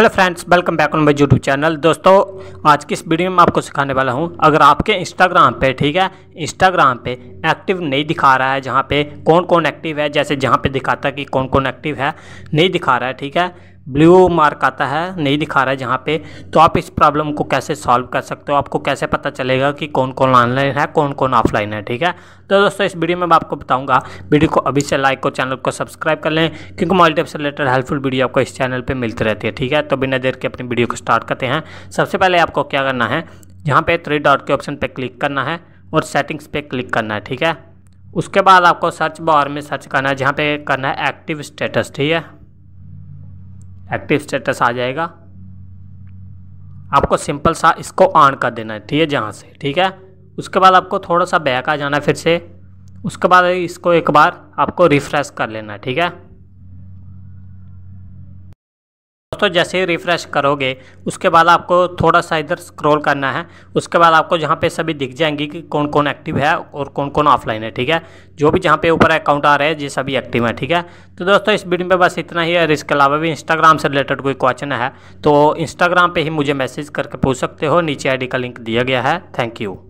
Hello friends, welcome back on my YouTube channel. दोस्तों, आज की इस वीडियो में आपको सिखाने वाला हूं, अगर आपके इंस्टाग्राम पे एक्टिव नहीं दिखा रहा है, जहां पे कौन कौन एक्टिव है, जैसे जहां पे दिखाता है कि कौन कौन एक्टिव है नहीं दिखा रहा है, ठीक है, ब्लू मार्क आता है नहीं दिखा रहा है जहाँ पे, तो आप इस प्रॉब्लम को कैसे सॉल्व कर सकते हो, आपको कैसे पता चलेगा कि कौन कौन ऑनलाइन है कौन कौन ऑफलाइन है, ठीक है। तो दोस्तों, इस वीडियो में मैं आपको बताऊंगा। वीडियो को अभी से लाइक और चैनल को सब्सक्राइब कर लें, क्योंकि मॉल टिप्स से रिलेटेड हेल्पफुल वीडियो आपको इस चैनल पर मिलती रहती है, ठीक है। तो बिना देर के अपनी वीडियो को स्टार्ट करते हैं। सबसे पहले आपको क्या करना है, यहाँ पर 3 डॉट के ऑप्शन पर क्लिक करना है और सेटिंग्स पर क्लिक करना है, ठीक है। उसके बाद आपको सर्च बार में सर्च करना है, जहाँ पर करना है एक्टिव स्टेटस, ठीक है। एक्टिव स्टेटस आ जाएगा, आपको सिंपल सा इसको ऑन कर देना है, ठीक है, जहाँ से, ठीक है। उसके बाद आपको थोड़ा सा बैक आ जाना है फिर से, उसके बाद इसको एक बार आपको रिफ्रेश कर लेना है, ठीक है। दोस्तों, जैसे ही रिफ्रेश करोगे उसके बाद आपको थोड़ा सा इधर स्क्रॉल करना है, उसके बाद आपको जहाँ पे सभी दिख जाएंगी कि कौन कौन एक्टिव है और कौन कौन ऑफलाइन है, ठीक है। जो भी जहाँ पे ऊपर अकाउंट आ रहे हैं ये सभी एक्टिव है, ठीक है। तो दोस्तों, इस वीडियो में बस इतना ही है। इसके अलावा भी इंस्टाग्राम से रिलेटेड कोई क्वेश्चन है तो इंस्टाग्राम पर ही मुझे मैसेज करके पूछ सकते हो, नीचे आई डी का लिंक दिया गया है। Thank you.